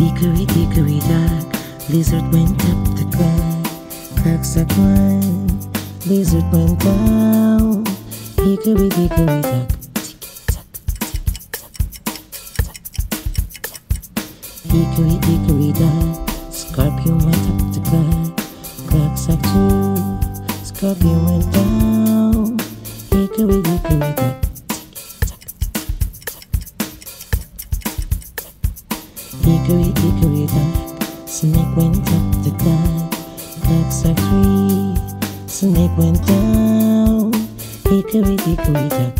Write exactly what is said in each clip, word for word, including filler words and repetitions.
Hickory dickory dock, lizard went up the crack. Crack, one, lizard went down. Hickory dickory dock, tick tock, tick tock, tick tock. Hickory dickory dock, scorpion went up the crack. Crack, two, scorpion went down. Hickory dickory dock. Hickory dickory dock, snake went up the dock. Crack three, snake went down. Hickory dickory dock,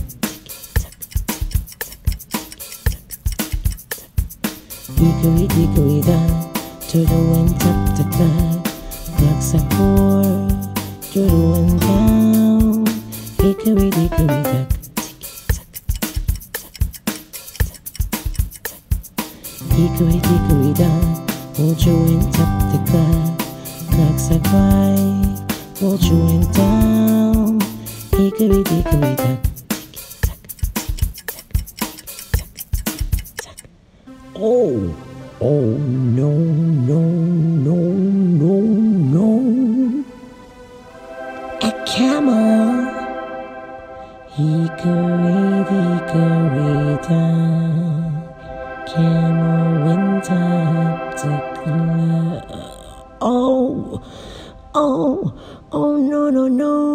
Hickory dickory dock, turtle went up the dock. Crack four, turtle went down. Hickory dickory dock. Hickory dickory dock, vulture went up the crack. Crack five, vulture went down. Hickory dickory dock. Oh, oh no, no, no, no, no. A camel. Hickory dickory dock, camel. Oh, oh, oh, no, no, no.